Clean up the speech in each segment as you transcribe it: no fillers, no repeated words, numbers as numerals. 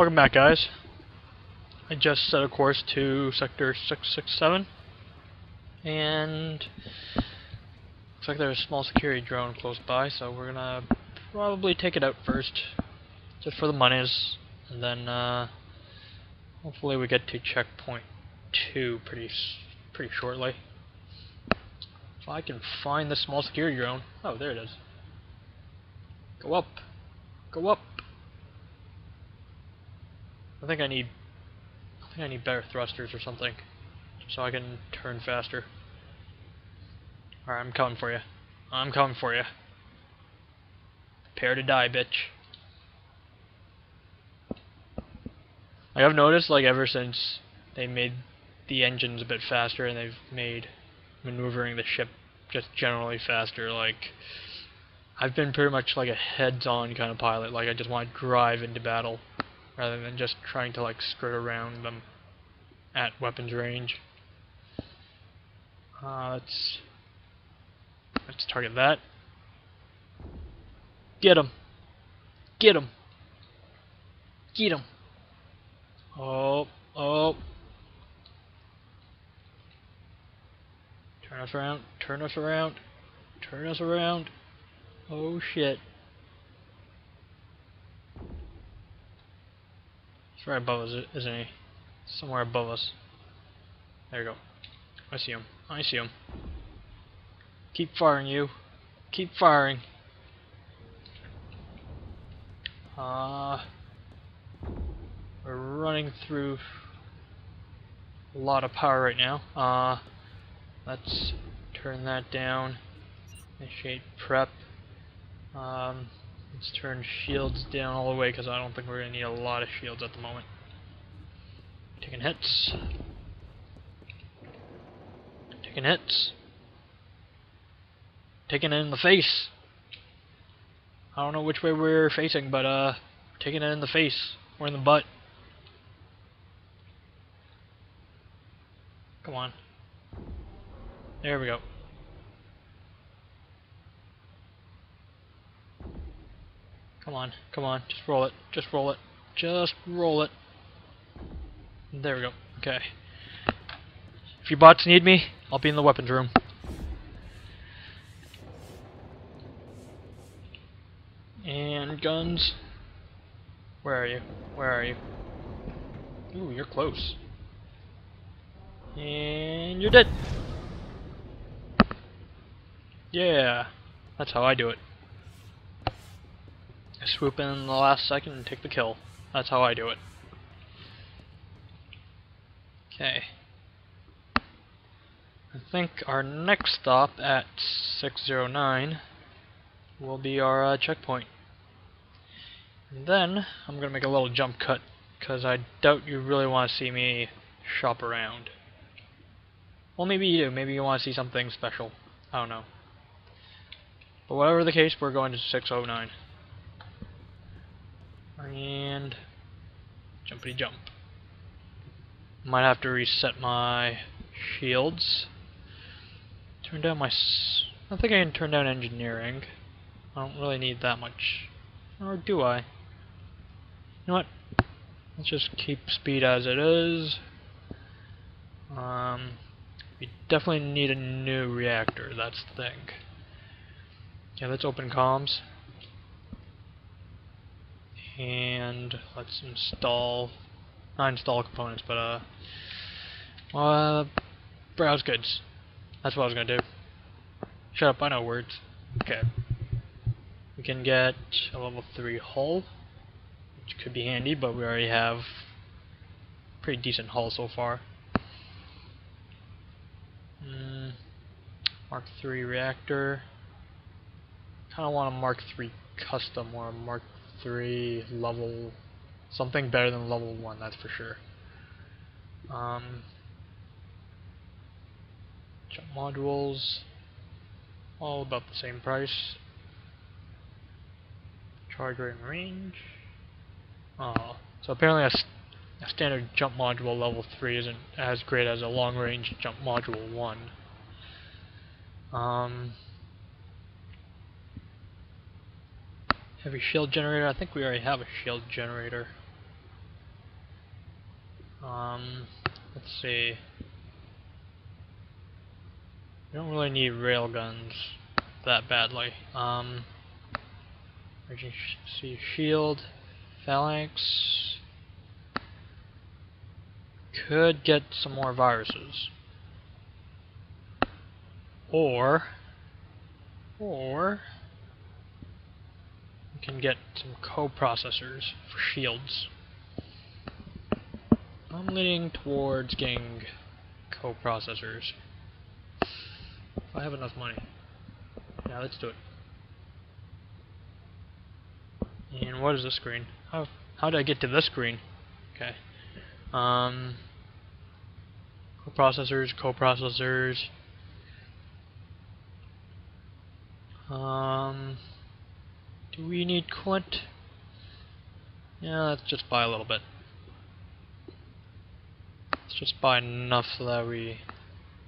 Welcome back, guys. I just set a course to Sector 667, and looks like there's a small security drone close by, so we're gonna probably take it out first, just for the monies, and then hopefully we get to checkpoint 2 pretty shortly. If I can find the small security drone. Oh, there it is. Go up. Go up. I think I need better thrusters or something, so I can turn faster. Alright, I'm coming for you. I'm coming for you. Prepare to die, bitch. Like, I've noticed, like, ever since they made the engines a bit faster and they've made maneuvering the ship just generally faster, like, I've been pretty much like a heads-on kind of pilot. Like, I just want to drive into battle rather than just trying to, like, skirt around them at weapons range. Let's target that. Get him! Get him! Get him! Oh, oh! Turn us around! Turn us around! Turn us around! Oh shit! He's right above us, isn't he? Somewhere above us. There you go. I see him. I see him. Keep firing, you. Keep firing. We're running through a lot of power right now. Let's turn that down. Initiate prep. Let's turn shields down all the way, because I don't think we're going to need a lot of shields at the moment. Taking hits. Taking hits. Taking it in the face. I don't know which way we're facing, but taking it in the face or in the butt. Come on. There we go. Come on, come on, just roll it, just roll it, just roll it. There we go, okay. If your bots need me, I'll be in the weapons room. And guns. Where are you? Where are you? Ooh, you're close. And you're dead. Yeah, that's how I do it. I swoop in the last second and take the kill. That's how I do it. Okay. I think our next stop at 609 will be our checkpoint. And then I'm going to make a little jump cut, because I doubt you really want to see me shop around. Well, maybe you do. Maybe you want to see something special. I don't know. But whatever the case, we're going to 609. And jumpity jump. Might have to reset my shields. Turn down my. I think I can turn down engineering. I don't really need that much, or do I? You know what? Let's just keep speed as it is. We definitely need a new reactor. That's the thing. Yeah, let's open comms. And let's install, not install components, but browse goods. That's what I was gonna do. Shut up, I know words. Okay. We can get a level 3 hull, which could be handy, but we already have a pretty decent hull so far. Mark 3 reactor. Kinda want a Mark 3 custom or a Mark 3 level, something better than level 1, that's for sure. Jump modules, all about the same price. Charge rate and range. Oh, so apparently a standard jump module level 3 isn't as great as a long range jump module 1. Heavy shield generator. I think we already have a shield generator. Let's see. We don't really need railguns that badly. Emergency shield, phalanx. Could get some more viruses. Or we can get some coprocessors for shields. I'm leaning towards getting coprocessors. If I have enough money. Yeah, let's do it. And what is this screen? How did I get to this screen? Okay. Coprocessors. Do we need Quint? Yeah, let's just buy a little bit. Let's just buy enough so that we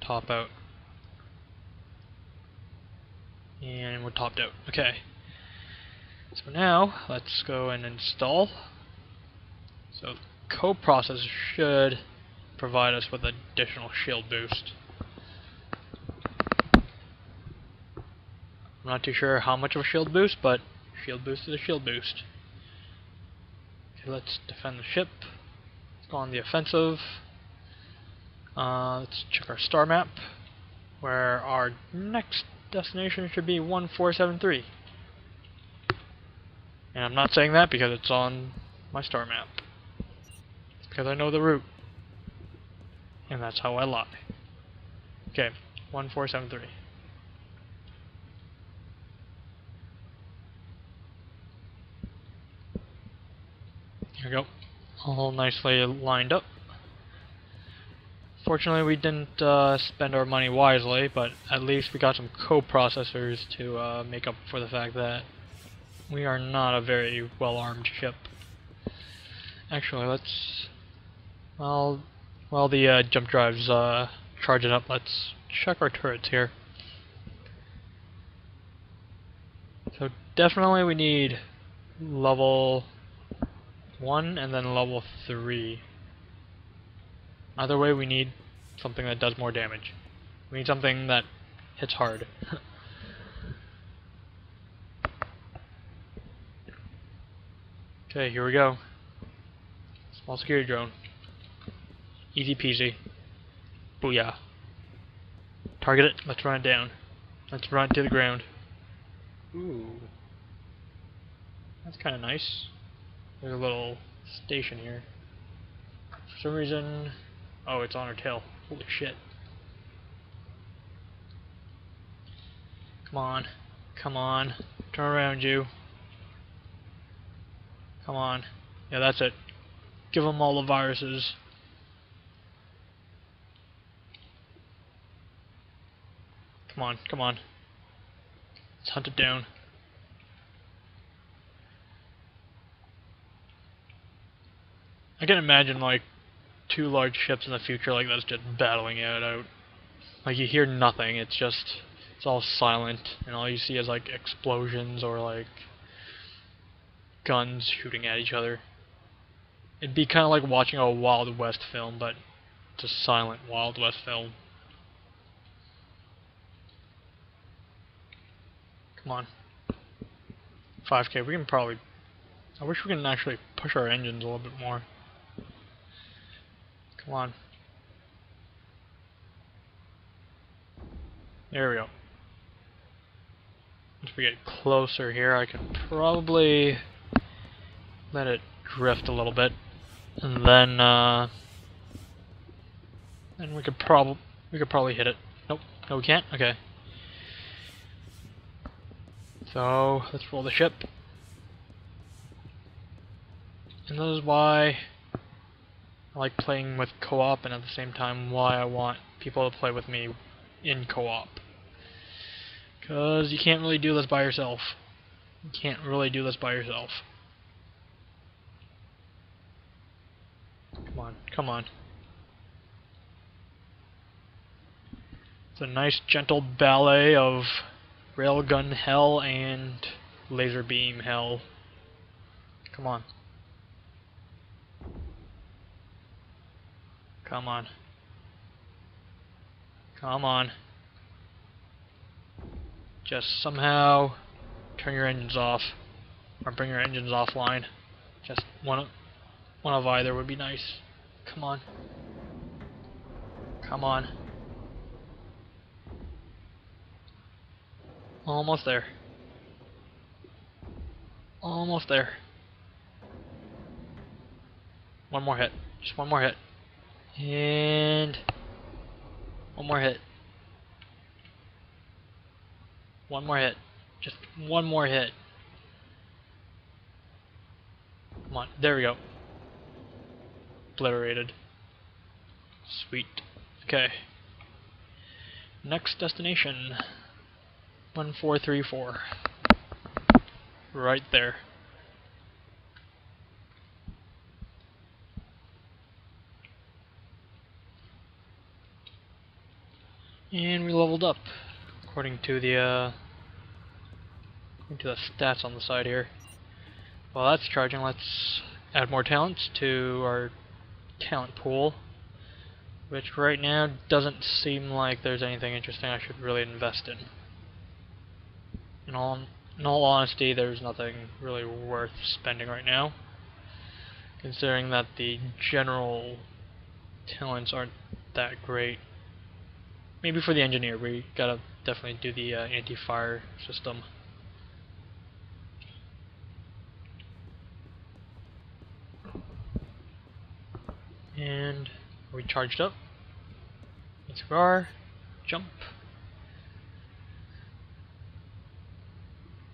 top out. And we're topped out. Okay. So now, let's go and install. So, coprocessor should provide us with additional shield boost. I'm not too sure how much of a shield boost, but shield boost is a shield boost. Okay, let's defend the ship. Let's go on the offensive. Let's check our star map, where our next destination should be 1473. And I'm not saying that because it's on my star map. It's because I know the route. And that's how I lie. Okay, 1473. There we go. All nicely lined up. Fortunately, we didn't spend our money wisely, but at least we got some coprocessors to make up for the fact that we are not a very well-armed ship. Actually, let's... Well, while the jump drive's charging up, let's check our turrets here. So definitely we need level 1 and then level 3. Either way, we need something that does more damage. We need something that hits hard. Okay, here we go. Small security drone. Easy peasy. Booyah. Target it. Let's run it down. Let's run it to the ground. Ooh. That's kind of nice. There's a little station here. For some reason... Oh, it's on her tail. Holy shit. Come on. Come on. Turn around, you. Come on. Yeah, that's it. Give them all the viruses. Come on. Come on. Let's hunt it down. I can imagine, like, two large ships in the future like that's just battling it out. Like, you hear nothing, it's just, it's all silent, and all you see is, like, explosions or, like, guns shooting at each other. It'd be kind of like watching a Wild West film, but it's a silent Wild West film. Come on. 5K, we can probably... I wish we can actually push our engines a little bit more. Come on. There we go. Once we get closer here, I can probably let it drift a little bit, and then we could probably hit it. Nope, no, we can't. Okay. So let's roll the ship, and this is why I like playing with co-op, and at the same time why I want people to play with me in co-op. Because you can't really do this by yourself. You can't really do this by yourself. Come on, come on. It's a nice gentle ballet of railgun hell and laser beam hell. Come on. Come on. Come on. Just somehow turn your engines off, or bring your engines offline. Just one of either would be nice. Come on. Come on. Almost there. Almost there. One more hit. Just one more hit. And one more hit. One more hit. Just one more hit. Come on. There we go. Obliterated. Sweet. Okay. Next destination. 1434. Right there. And we leveled up, according to the stats on the side here. While that's charging, let's add more talents to our talent pool, which right now doesn't seem like there's anything interesting I should really invest in. In all honesty, there's nothing really worth spending right now, considering that the general talents aren't that great. Maybe for the engineer, we gotta definitely do the anti-fire system. And are we charged up? Yes, we are. Jump.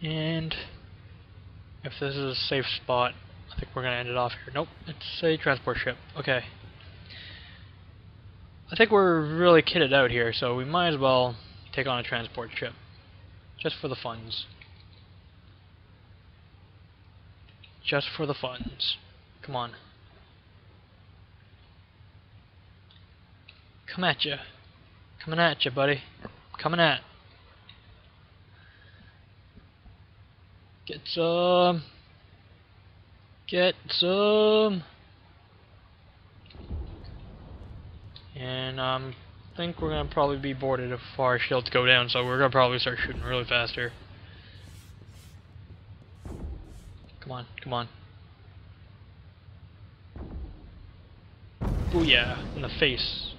And if this is a safe spot, I think we're gonna end it off here. Nope, it's a transport ship. Okay. I think we're really kitted out here, so we might as well take on a transport ship, just for the funds. Just for the funds. Come on. Come at ya. Coming at ya, buddy. Coming at. Get some. Get some. And I think we're gonna probably be boarded if our shields go down, so we're gonna probably start shooting really fast here. Come on, come on. Booyah, in the face.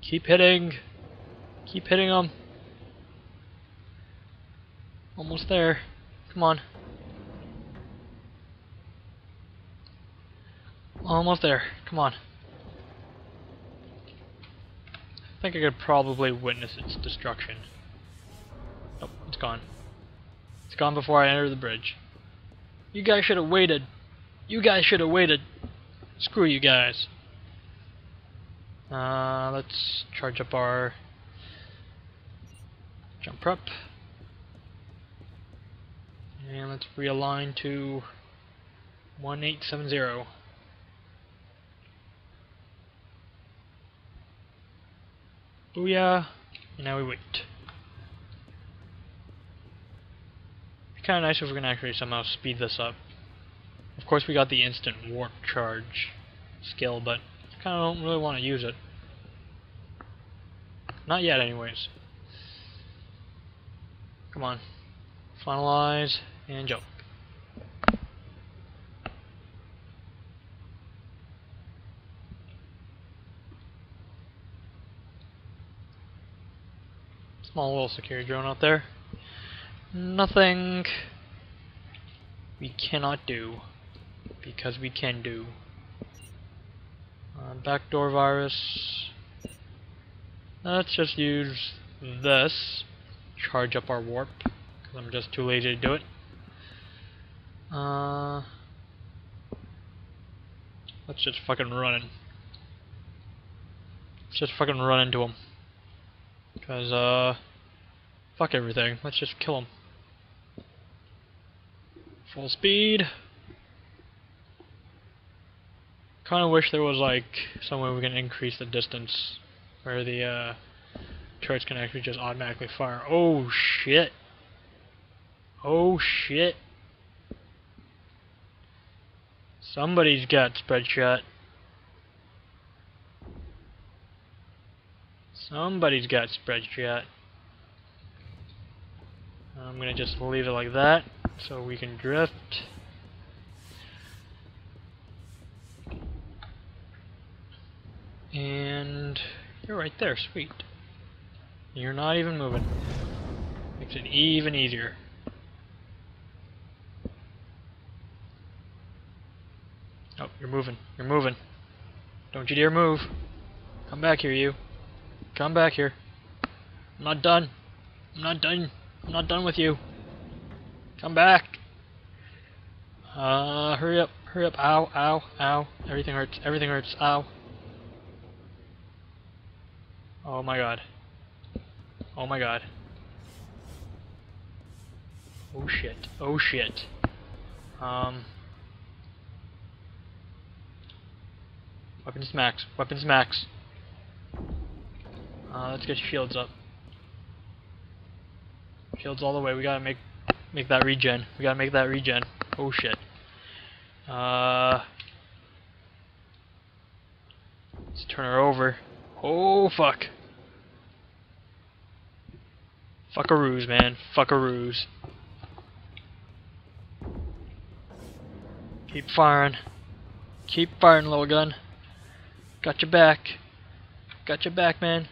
Keep hitting. Keep hitting them. Almost there. Come on. Almost there. Come on. I think I could probably witness its destruction. Nope, it's gone. It's gone before I enter the bridge. You guys should have waited. You guys should have waited. Screw you guys. Let's charge up our jump prep. And let's realign to 1870. Booyah! And now we wait. It'd be kind of nice if we can actually somehow speed this up. Of course, we got the instant warp charge skill, but I kind of don't really want to use it. Not yet, anyways. Come on. Finalize and jump. Small little security drone out there. Nothing we cannot do, because we can do. Backdoor virus. Let's just use this. Charge up our warp, because I'm just too lazy to do it. Let's just fucking run in. Let's just fucking run into him. Because, fuck everything. Let's just kill him. Full speed. Kind of wish there was, like, some way we can increase the distance where the, turrets can actually just automatically fire. Oh, shit. Oh, shit. Somebody's got Spreadshot. Somebody's got Spreadshot. I'm gonna just leave it like that so we can drift. And you're right there, sweet. You're not even moving. Makes it even easier. Oh, you're moving. You're moving. Don't you dare move. Come back here, you. Come back here. I'm not done. I'm not done. I'm not done with you. Come back. Hurry up. Hurry up. Ow, ow, ow. Everything hurts. Everything hurts. Ow. Oh my god. Oh my god. Oh shit. Oh shit. Weapons max. Weapons max. Let's get shields up. Shields all the way. We gotta make that regen. We gotta make that regen. Oh shit. Let's turn her over. Oh fuck. Fuckaroos, man. Fuckaroos. Keep firing. Keep firing, little gun. Got your back. Got your back, man.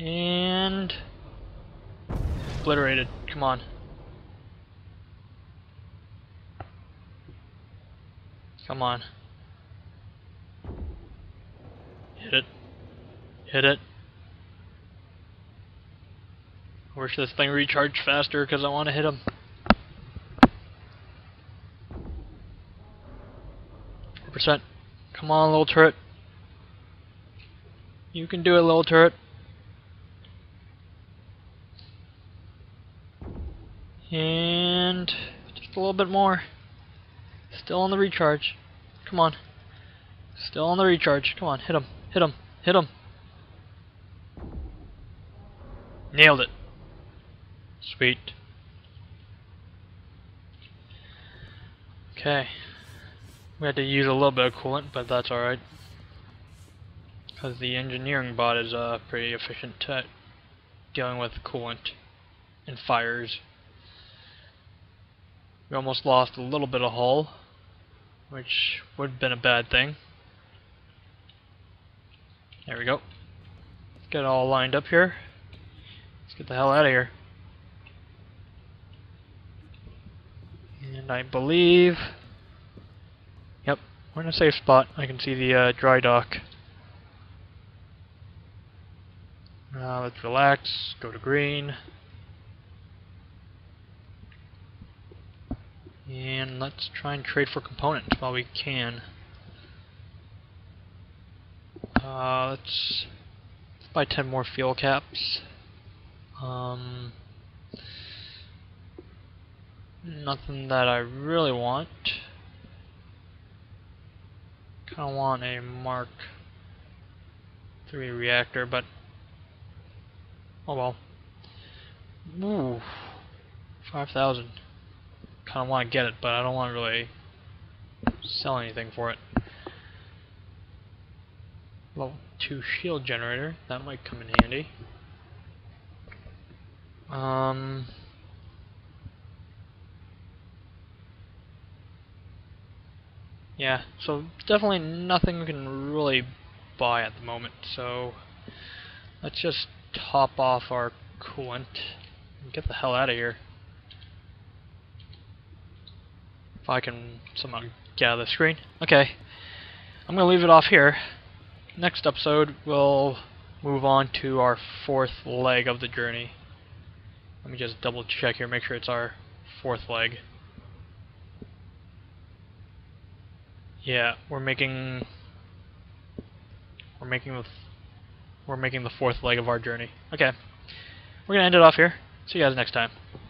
And obliterated. Come on. Come on. Hit it. Hit it. I wish this thing recharged faster because I want to hit him. Come on, little turret. You can do it, little turret. And just a little bit more. Still on the recharge. Come on. Still on the recharge. Come on, hit him. Hit him. Hit him. Nailed it. Sweet. Okay. We had to use a little bit of coolant, but that's alright. Because the engineering bot is pretty efficient at dealing with coolant and fires. We almost lost a little bit of hull, which would have been a bad thing. There we go. Let's get it all lined up here. Let's get the hell out of here. And I believe... we're in a safe spot. I can see the dry dock. Let's relax, go to green. And let's try and trade for components while we can. Let's buy 10 more fuel caps. Nothing that I really want. I kinda want a Mark III reactor, but oh well. Ooh, 5,000. Kinda wanna get it, but I don't wanna really sell anything for it. Level 2 shield generator, that might come in handy. Yeah, so definitely nothing we can really buy at the moment, so let's just top off our coolant and get the hell out of here. If I can somehow get out of the screen. Okay, I'm going to leave it off here. Next episode, we'll move on to our fourth leg of the journey. Let me just double check here, make sure it's our fourth leg. Yeah, we're making the fourth leg of our journey. Okay. We're gonna end it off here. See you guys next time.